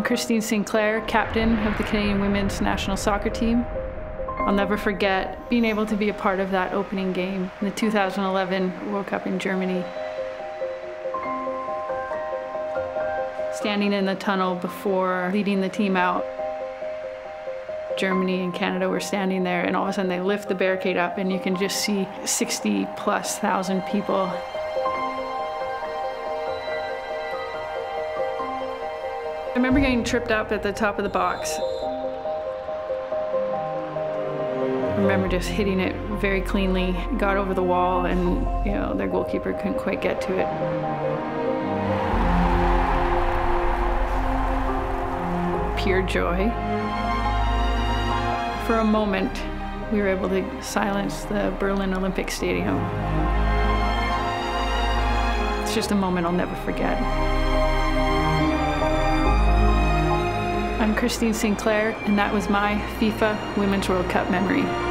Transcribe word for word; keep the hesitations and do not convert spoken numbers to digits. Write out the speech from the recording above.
I'm Christine Sinclair, captain of the Canadian women's national soccer team. I'll never forget being able to be a part of that opening game in the two thousand eleven World Cup in Germany. Standing in the tunnel before leading the team out, Germany and Canada were standing there, and all of a sudden they lift the barricade up and you can just see sixty plus thousand people. I remember getting tripped up at the top of the box. I remember just hitting it very cleanly, got over the wall, and you know, their goalkeeper couldn't quite get to it. Pure joy. For a moment, we were able to silence the Berlin Olympic Stadium. It's just a moment I'll never forget. I'm Christine Sinclair, and that was my FIFA Women's World Cup memory.